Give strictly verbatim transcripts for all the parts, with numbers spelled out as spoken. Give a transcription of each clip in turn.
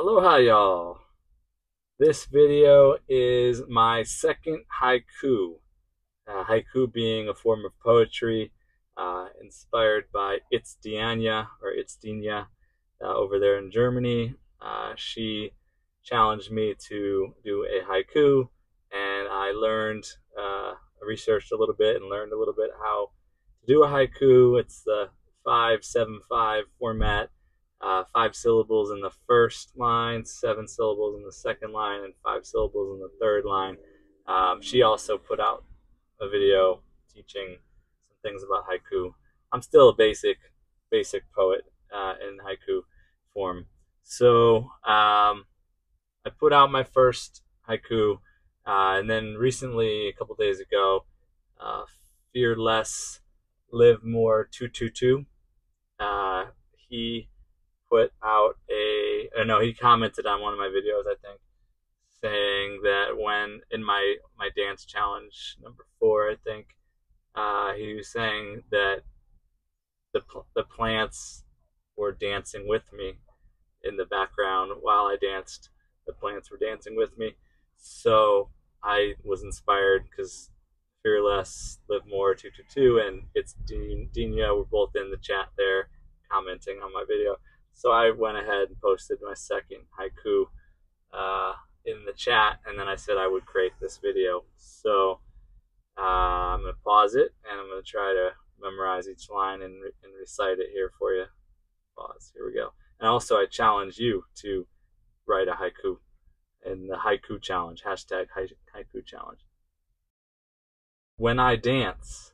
Aloha, y'all. This video is my second haiku. Uh, haiku being a form of poetry uh, inspired by It's Dinya, or It's Dinya, uh, over there in Germany. Uh, she challenged me to do a haiku, and I learned, uh, researched a little bit and learned a little bit how to do a haiku. It's the five seven five format. Uh, five syllables in the first line, seven syllables in the second line, and five syllables in the third line. Um, she also put out a video teaching some things about haiku. I'm still a basic, basic poet uh, in haiku form. So um, I put out my first haiku, uh, and then recently, a couple days ago, uh, Fear Less, Live More two two two. Uh, he put out a, or no, he commented on one of my videos, I think, saying that when, in my, my dance challenge, number four, I think, uh, he was saying that the, the plants were dancing with me in the background while I danced. The plants were dancing with me. So I was inspired because Fear Less, Live More two two two, and It's Dinya were both in the chat there commenting on my video. So I went ahead and posted my second haiku uh, in the chat, and then I said I would create this video. So uh, I'm going to pause it, and I'm going to try to memorize each line and, re and recite it here for you. Pause. Here we go. And also, I challenge you to write a haiku in the haiku challenge, hashtag haiku challenge. When I dance,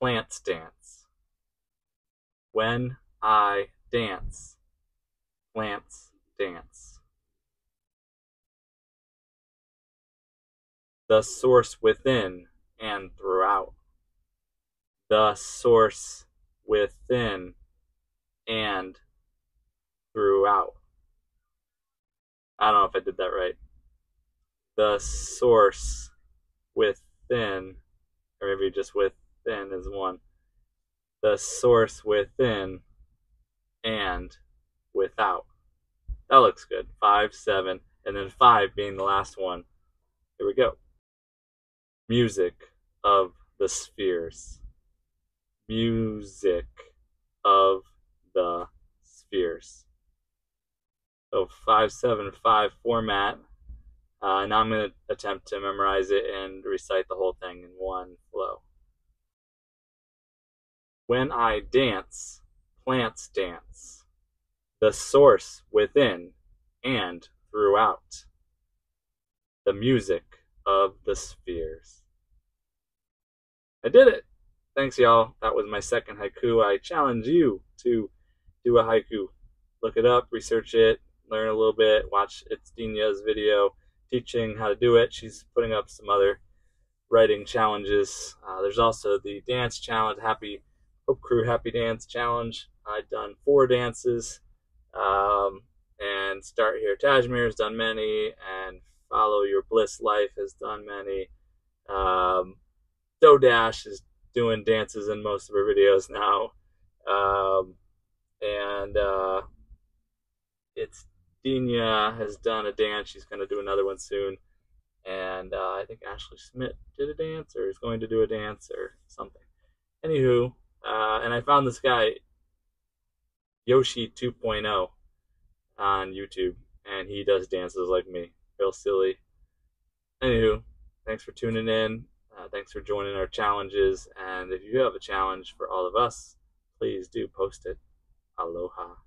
plants dance. When I dance, plants dance. The source within and throughout. The source within and throughout. I don't know if I did that right. The source within, or maybe just within is one. The source within and without. That looks good. Five, seven, and then five being the last one. Here we go. Music of the spheres. Music of the spheres. So five, seven, five format. Uh, now I'm going to attempt to memorize it and recite the whole thing in one flow. When I dance, plants dance. The source within and throughout. The music of the spheres. I did it! Thanks, y'all. That was my second haiku. I challenge you to do a haiku. Look it up, research it, learn a little bit, watch It's Dinya's video teaching how to do it. She's putting up some other writing challenges. Uh, there's also the dance challenge, Happy Hope Crew Happy Dance Challenge. I've done four dances, um, and Start Here Tajmir has done many, and Follow Your Bliss Life has done many. Um, Doe Dash is doing dances in most of her videos now, um, and uh, It's Dinya has done a dance. She's going to do another one soon, and uh, I think Ashley Smith did a dance, or is going to do a dance, or something. Anywho, uh, and I found this guy, Yoshi two point oh, on YouTube, and he does dances like me. Real silly. Anywho, thanks for tuning in. Uh, thanks for joining our challenges. And if you have a challenge for all of us, please do post it. Aloha.